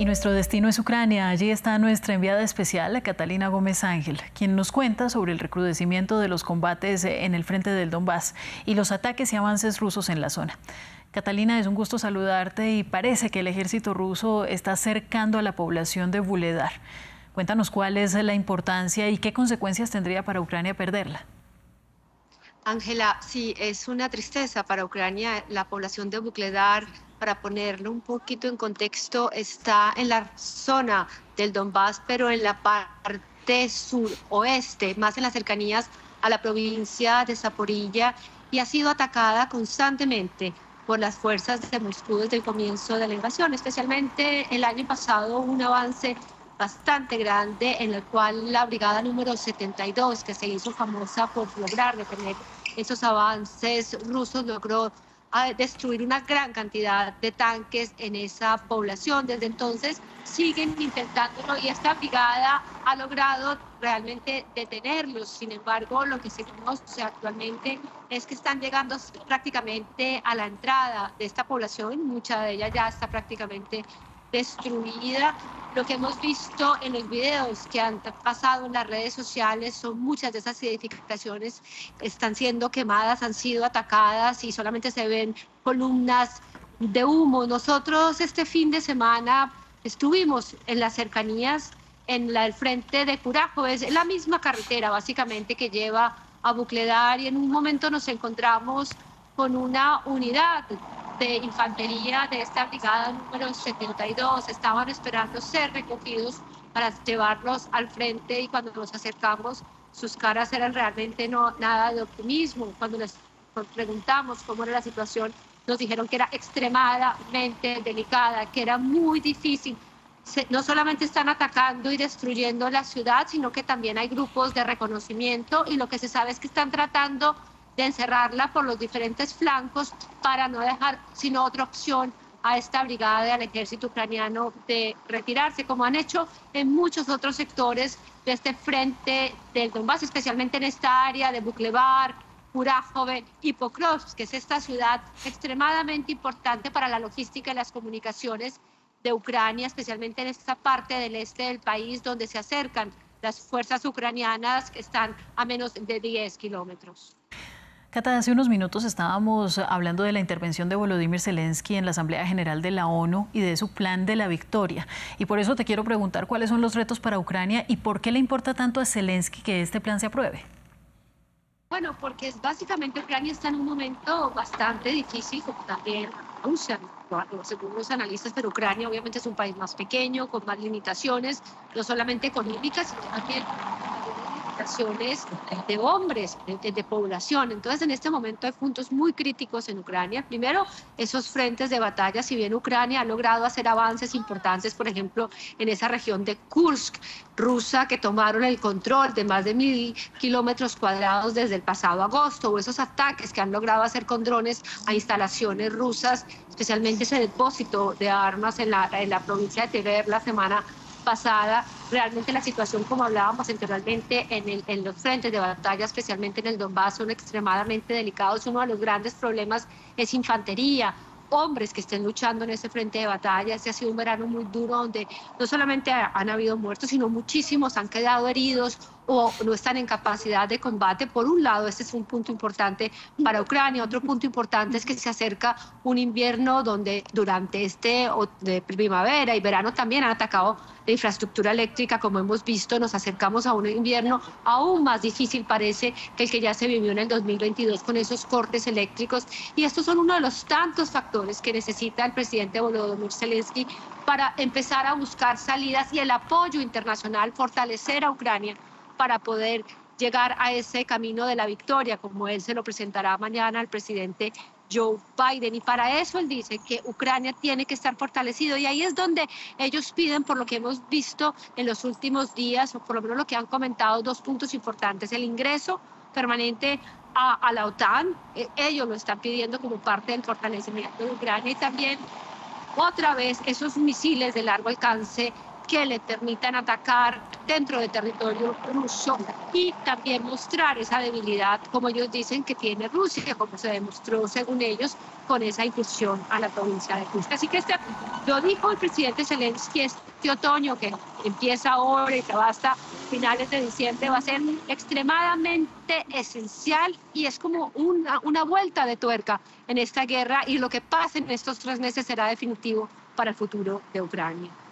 Y nuestro destino es Ucrania. Allí está nuestra enviada especial, Catalina Gómez Ángel, quien nos cuenta sobre el recrudecimiento de los combates en el frente del Donbass y los ataques y avances rusos en la zona. Catalina, es un gusto saludarte y parece que el ejército ruso está cercando a la población de Vuhledar. Cuéntanos cuál es la importancia y qué consecuencias tendría para Ucrania perderla. Ángela, sí, es una tristeza para Ucrania. La población de Vuhledar, para ponerlo un poquito en contexto, está en la zona del Donbass, pero en la parte suroeste, más en las cercanías a la provincia de Zaporiyia, y ha sido atacada constantemente por las fuerzas de Moscú desde el comienzo de la invasión, especialmente el año pasado, un avance bastante grande en el cual la brigada número 72, que se hizo famosa por lograr detener esos avances rusos, logró destruir una gran cantidad de tanques en esa población. Desde entonces siguen intentándolo y esta brigada ha logrado realmente detenerlos. Sin embargo, lo que se conoce actualmente es que están llegando prácticamente a la entrada de esta población. Mucha de ella ya está prácticamente destruida. Lo que hemos visto en los videos que han pasado en las redes sociales son muchas de esas edificaciones están siendo quemadas, han sido atacadas y solamente se ven columnas de humo. Nosotros este fin de semana estuvimos en las cercanías, en el frente de Curajo, es la misma carretera básicamente que lleva a Vuhledar, y en un momento nos encontramos con una unidad de infantería de esta brigada número 72, estaban esperando ser recogidos para llevarlos al frente, y cuando nos acercamos sus caras eran realmente nada de optimismo. Cuando les preguntamos cómo era la situación, nos dijeron que era extremadamente delicada, que era muy difícil. No solamente están atacando y destruyendo la ciudad, sino que también hay grupos de reconocimiento, y lo que se sabe es que están tratando de encerrarla por los diferentes flancos para no dejar sin otra opción a esta brigada y al ejército ucraniano de retirarse, como han hecho en muchos otros sectores de este frente del Donbass, especialmente en esta área de Vuhledar, Curajo y Pokrovsk, que es esta ciudad extremadamente importante para la logística y las comunicaciones de Ucrania, especialmente en esta parte del este del país donde se acercan las fuerzas ucranianas, que están a menos de 10 kilómetros. Cata, hace unos minutos estábamos hablando de la intervención de Volodymyr Zelensky en la Asamblea General de la ONU y de su plan de la victoria. Y por eso te quiero preguntar cuáles son los retos para Ucrania y por qué le importa tanto a Zelensky que este plan se apruebe. Bueno, porque básicamente Ucrania está en un momento bastante difícil, como también Rusia, según los analistas, pero Ucrania obviamente es un país más pequeño, con más limitaciones, no solamente económicas, sino también de hombres, de población. Entonces, en este momento hay puntos muy críticos en Ucrania. Primero, esos frentes de batalla. Si bien Ucrania ha logrado hacer avances importantes, por ejemplo, en esa región de Kursk, rusa, que tomaron el control de más de 1.000 kilómetros cuadrados desde el pasado agosto, o esos ataques que han logrado hacer con drones a instalaciones rusas, especialmente ese depósito de armas en la provincia de Tver la semana pasada. Realmente la situación, como hablábamos anteriormente, en los frentes de batalla, especialmente en el Donbass, son extremadamente delicados. Uno de los grandes problemas es infantería, hombres que estén luchando en ese frente de batalla. Este ha sido un verano muy duro donde no solamente han habido muertos, sino muchísimos han quedado heridos o no están en capacidad de combate. Por un lado, este es un punto importante para Ucrania. Otro punto importante es que se acerca un invierno donde durante de primavera y verano también han atacado la infraestructura eléctrica. Como hemos visto, nos acercamos a un invierno aún más difícil, parece, que el que ya se vivió en el 2022 con esos cortes eléctricos. Y estos son uno de los tantos factores que necesita el presidente Volodymyr Zelensky para empezar a buscar salidas y el apoyo internacional, fortalecer a Ucrania para poder llegar a ese camino de la victoria, como él se lo presentará mañana al presidente Joe Biden. Y para eso él dice que Ucrania tiene que estar fortalecido, y ahí es donde ellos piden, por lo que hemos visto en los últimos días, o por lo menos lo que han comentado, dos puntos importantes: el ingreso permanente a la OTAN, ellos lo están pidiendo como parte del fortalecimiento de Ucrania, y también otra vez esos misiles de largo alcance que le permitan atacar dentro del territorio ruso y también mostrar esa debilidad, como ellos dicen, que tiene Rusia, como se demostró, según ellos, con esa incursión a la provincia de Kursk. Así que lo dijo el presidente Zelensky este otoño, que empieza ahora y que va hasta finales de diciembre, va a ser extremadamente esencial y es como una vuelta de tuerca en esta guerra, y lo que pase en estos 3 meses será definitivo para el futuro de Ucrania.